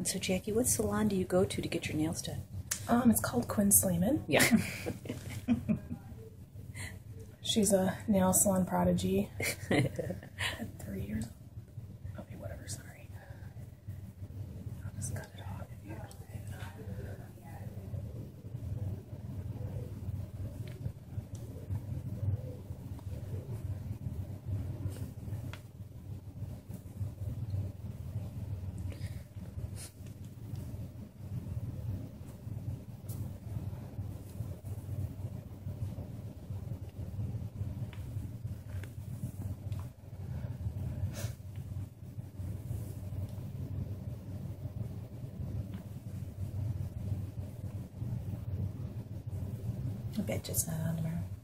And so, Jackie, what salon do you go to get your nails done? It's called Quinn Sleeman. Yeah. She's a nail salon prodigy. At 3 years old. Okay, whatever, sorry. I'll just cut it off. I bet it's not on tomorrow.